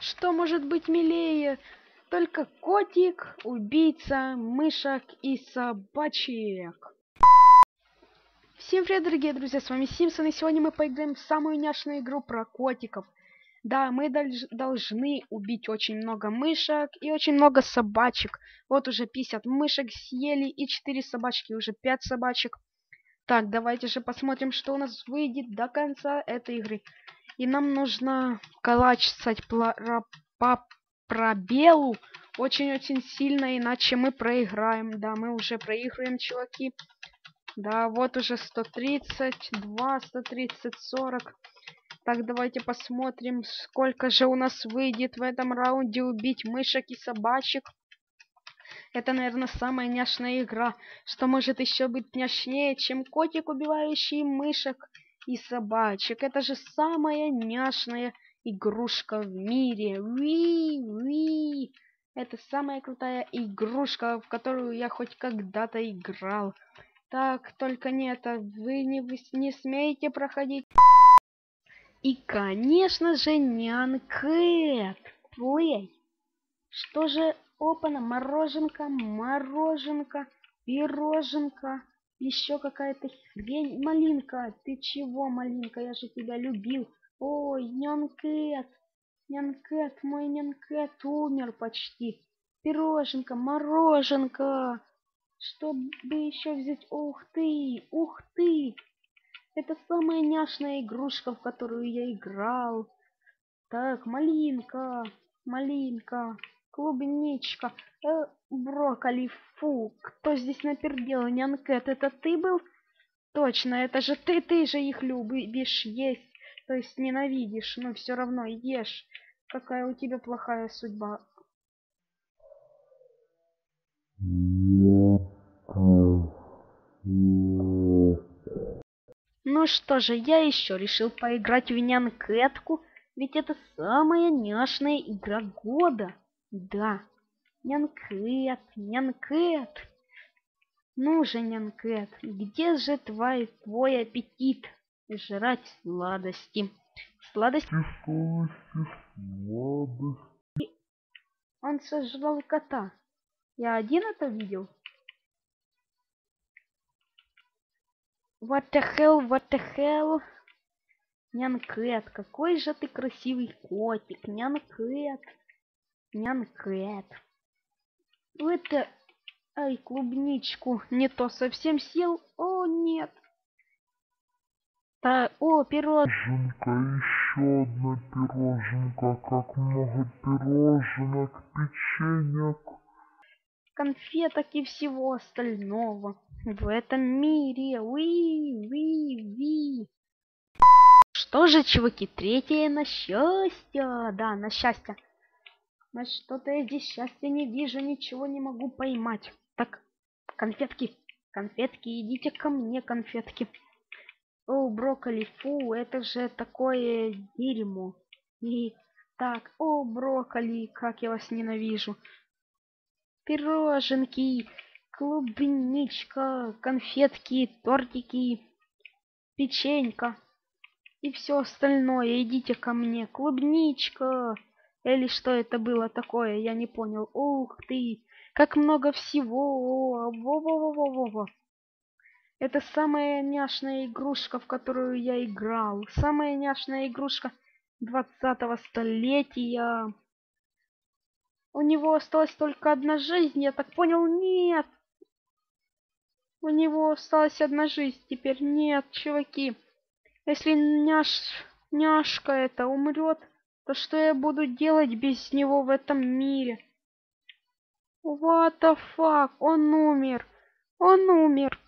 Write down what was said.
Что может быть милее? Только котик, убийца, мышек и собачек. Всем привет, дорогие друзья, с вами Симпсон, и сегодня мы поиграем в самую няшную игру про котиков. Да, мы должны убить очень много мышек и очень много собачек. Вот уже 50 мышек съели и 4 собачки, уже 5 собачек. Так, давайте же посмотрим, что у нас выйдет до конца этой игры. И нам нужно калачить по пробелу очень-очень сильно, иначе мы проиграем. Да, мы уже проиграем, чуваки. Да, вот уже 132, 130, 40. Так, давайте посмотрим, сколько же у нас выйдет в этом раунде убить мышек и собачек. Это, наверное, самая няшная игра. Что может еще быть няшнее, чем котик, убивающий мышек и собачек? Это же самая няшная игрушка в мире. Уи-уи. Это самая крутая игрушка, в которую я хоть когда-то играл. Так, только не это. Вы не смеете проходить. И, конечно же, Нян Кэт. Плей. Что же? Опана, мороженка, мороженка, пироженка. Еще какая-то хрень. Малинка, ты чего, малинка? Я же тебя любил. Ой, Нян Кэт. Нян Кэт, мой Нян Кэт умер почти. Пироженка, мороженка. Чтобы еще взять? Ух ты, ух ты. Это самая няшная игрушка, в которую я играл. Так, малинка, малинка, клубничка, брокколи, фу. Кто здесь напердел? Нян Кэт, это ты был? Точно, это же ты же их любишь есть. То есть ненавидишь, но все равно ешь. Какая у тебя плохая судьба. Ну что же, я еще решил поиграть в Нян Кэтку, ведь это самая няшная игра года. Да. Нян Кэт, Нян Кэт. Ну же, Нян Кэт, где же твой аппетит? Жрать сладости. Сладости. Он сожрал кота. Я один это видел? What the hell, what the hell? Нян Кэт, какой же ты красивый котик. Нян Кэт. Нян Кэт. Это... Ай, клубничку. Не то совсем съел. О, нет. Та, о, пироженка, еще одна пироженка, как много пироженок, печенек, конфеток и всего остального в этом мире. Уи-уи-уи. Что же, чуваки, третье на счастье. Да, на счастье. Значит, что-то я здесь счастья не вижу, ничего не могу поймать. Так, конфетки, конфетки, идите ко мне, конфетки. О, брокколи, фу, это же такое дерьмо. И так, о, брокколи, как я вас ненавижу. Пироженки, клубничка, конфетки, тортики, печенька и все остальное. Идите ко мне, клубничка. Или что это было такое, я не понял. Ух ты, как много всего. Во-во-во-во-во-во. Это самая няшная игрушка, в которую я играл. Самая няшная игрушка 20-го столетия. У него осталась только одна жизнь, я так понял. Нет. У него осталась одна жизнь. Теперь нет, чуваки. Если няшка это умрет, то что я буду делать без него в этом мире? What the fuck? Он умер. Он умер.